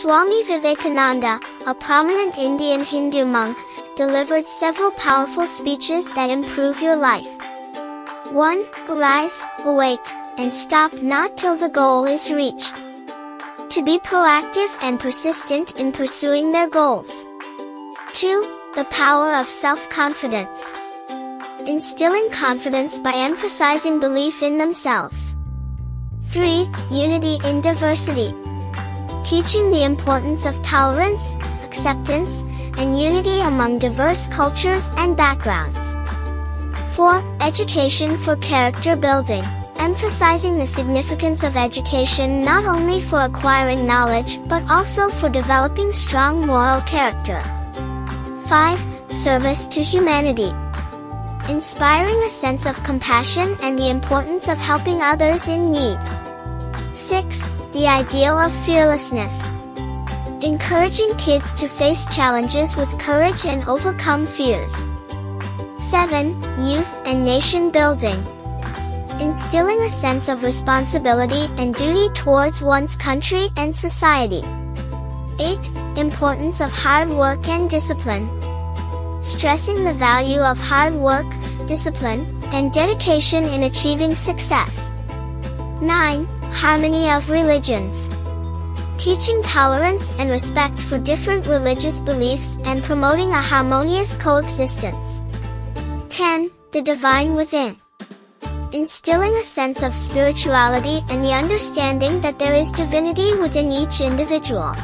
Swami Vivekananda, a prominent Indian Hindu monk, delivered several powerful speeches that improve your life. 1. Arise, awake, and stop not till the goal is reached. To be proactive and persistent in pursuing their goals. 2. The power of self-confidence. Instilling confidence by emphasizing belief in themselves. 3. Unity in diversity. Teaching the importance of tolerance, acceptance, and unity among diverse cultures and backgrounds. 4. Education for character building. Emphasizing the significance of education not only for acquiring knowledge but also for developing strong moral character. 5. Service to humanity. Inspiring a sense of compassion and the importance of helping others in need. 6. The ideal of fearlessness. Encouraging kids to face challenges with courage and overcome fears. 7. Youth and nation building. Instilling a sense of responsibility and duty towards one's country and society. 8. Importance of hard work and discipline. Stressing the value of hard work, discipline, and dedication in achieving success. 9. Harmony of religions. Teaching tolerance and respect for different religious beliefs and promoting a harmonious coexistence. 10. The divine within. Instilling a sense of spirituality and the understanding that there is divinity within each individual.